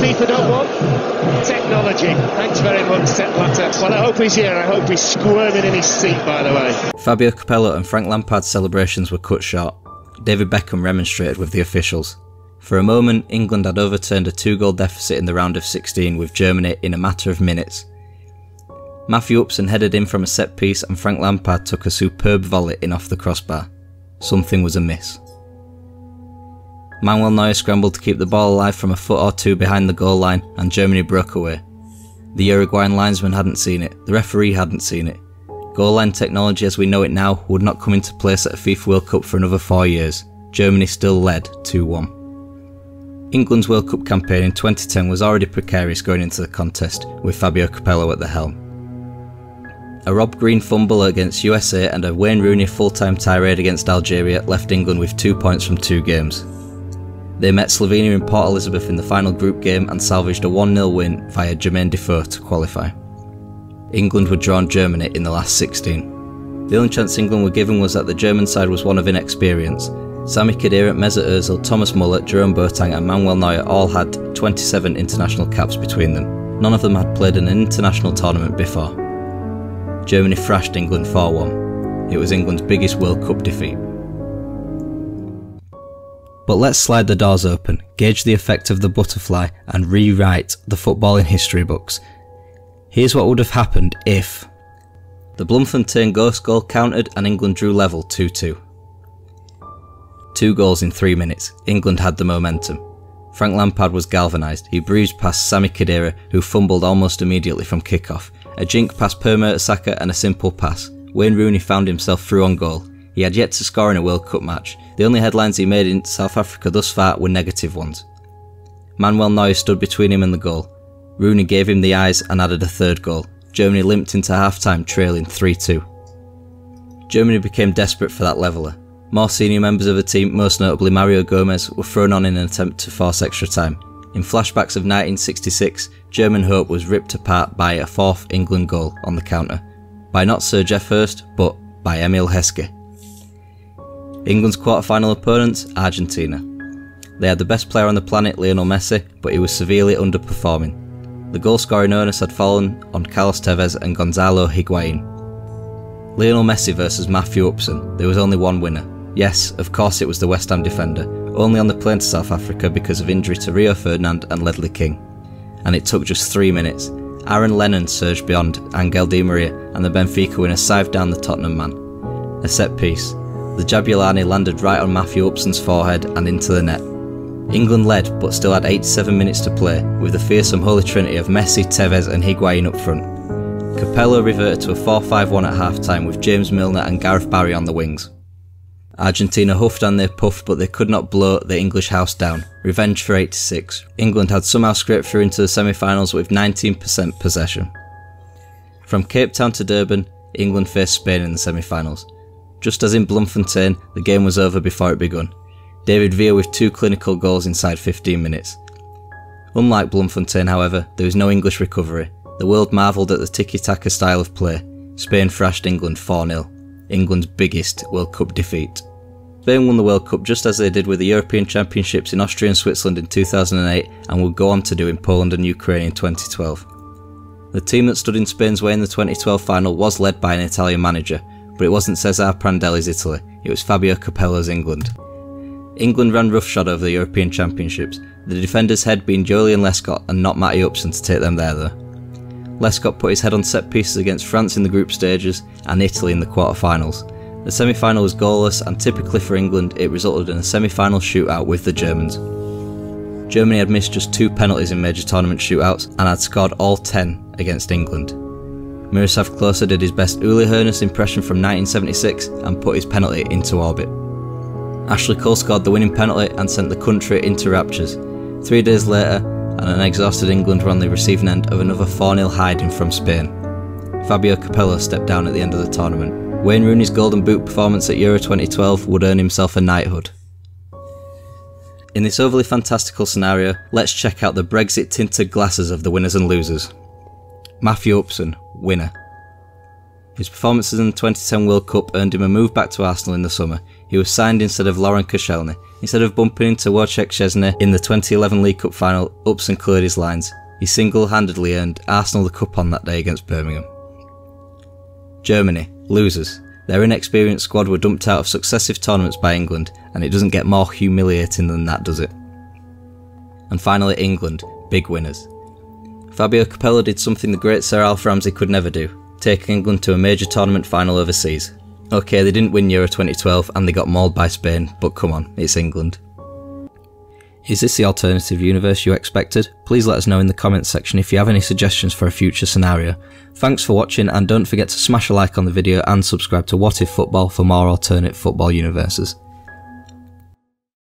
FIFA don't want? Technology. Thanks very much, Seth Latter. Well, I hope he's here, and I hope he's squirming in his seat, by the way. Fabio Capello and Frank Lampard's celebrations were cut short. David Beckham remonstrated with the officials. For a moment, England had overturned a two-goal deficit in the round of 16 with Germany in a matter of minutes. Matthew Upson headed in from a set-piece and Frank Lampard took a superb volley in off the crossbar. Something was amiss. Manuel Neuer scrambled to keep the ball alive from a foot or two behind the goal line and Germany broke away. The Uruguayan linesman hadn't seen it, the referee hadn't seen it. Goal line technology as we know it now would not come into place at a FIFA World Cup for another 4 years. Germany still led 2-1. England's World Cup campaign in 2010 was already precarious going into the contest, with Fabio Capello at the helm. A Rob Green fumble against USA and a Wayne Rooney full-time tirade against Algeria left England with 2 points from 2 games. They met Slovenia in Port Elizabeth in the final group game and salvaged a 1-0 win via Jermain Defoe to qualify. England were drawn Germany in the last 16. The only chance England were given was that the German side was one of inexperience. Sami Khedira, Mesut Özil, Thomas Müller, Jerome Boateng and Manuel Neuer all had 27 international caps between them. None of them had played in an international tournament before. Germany thrashed England 4-1. It was England's biggest World Cup defeat. But let's slide the doors open, gauge the effect of the butterfly and rewrite the footballing history books. Here's what would have happened if... The Bloemfontein ghost goal countered and England drew level 2-2. 2 goals in 3 minutes, England had the momentum. Frank Lampard was galvanised, he breezed past Sami Khedira who fumbled almost immediately from kick-off. A jink past Per Mertesacker and a simple pass. Wayne Rooney found himself through on goal. He had yet to score in a World Cup match, the only headlines he made in South Africa thus far were negative ones. Manuel Neuer stood between him and the goal. Rooney gave him the eyes and added a third goal. Germany limped into half-time trailing 3-2. Germany became desperate for that leveller. More senior members of the team, most notably Mario Gomez, were thrown on in an attempt to force extra time. In flashbacks of 1966, German hope was ripped apart by a fourth England goal on the counter. By not Sir Geoff Hurst, but by Emil Heskey. England's quarter-final opponents, Argentina. They had the best player on the planet, Lionel Messi, but he was severely underperforming. The goal-scoring onus had fallen on Carlos Tevez and Gonzalo Higuain. Lionel Messi versus Matthew Upson, there was only one winner. Yes, of course it was the West Ham defender, only on the plane to South Africa because of injury to Rio Ferdinand and Ledley King. And it took just 3 minutes. Aaron Lennon surged beyond Angel Di Maria and the Benfica winner scythed down the Tottenham man. A set piece. The Jabulani landed right on Matthew Upson's forehead and into the net. England led but still had 87 minutes to play with the fearsome holy trinity of Messi, Tevez and Higuain up front. Capello reverted to a 4-5-1 at half-time with James Milner and Gareth Barry on the wings. Argentina huffed and they puffed, but they could not blow the English house down. Revenge for 86. England had somehow scraped through into the semi-finals with 19% possession. From Cape Town to Durban, England faced Spain in the semi-finals. Just as in Bloemfontein, the game was over before it begun. David Villa with 2 clinical goals inside 15 minutes. Unlike Bloemfontein, however, there was no English recovery. The world marvelled at the tiki-taka style of play. Spain thrashed England 4-0. England's biggest World Cup defeat. Spain won the World Cup just as they did with the European Championships in Austria and Switzerland in 2008 and would go on to do in Poland and Ukraine in 2012. The team that stood in Spain's way in the 2012 final was led by an Italian manager, but it wasn't Cesare Prandelli's Italy, it was Fabio Capello's England. England ran roughshod over the European Championships, the defenders' head being Jolyon Lescott and not Matty Upson to take them there though. Lescott put his head on set pieces against France in the group stages and Italy in the quarter-finals. The semi-final was goalless and typically for England it resulted in a semi-final shootout with the Germans. Germany had missed just 2 penalties in major tournament shootouts and had scored all 10 against England. Miroslav Klose did his best Uli Hoeneß impression from 1976 and put his penalty into orbit. Ashley Cole scored the winning penalty and sent the country into raptures. 3 days later, and an exhausted England were on the receiving end of another 4-0 hiding from Spain. Fabio Capello stepped down at the end of the tournament. Wayne Rooney's golden boot performance at Euro 2012 would earn himself a knighthood. In this overly fantastical scenario, let's check out the Brexit-tinted glasses of the winners and losers. Matthew Upson, winner. His performances in the 2010 World Cup earned him a move back to Arsenal in the summer. he was signed instead of Laurent Koscielny. Instead of bumping into Wojciech Szczesny in the 2011 League Cup final, Upson cleared his lines. He single-handedly earned Arsenal the cup on that day against Birmingham. Germany, losers. Their inexperienced squad were dumped out of successive tournaments by England, and it doesn't get more humiliating than that, does it? And finally, England, big winners. Fabio Capello did something the great Sir Alf Ramsey could never do, taking England to a major tournament final overseas. Okay, they didn't win Euro 2012 and they got mauled by Spain, but come on, it's England. Is this the alternative universe you expected? Please let us know in the comments section if you have any suggestions for a future scenario. Thanks for watching, and don't forget to smash a like on the video and subscribe to What If Football for more alternate football universes.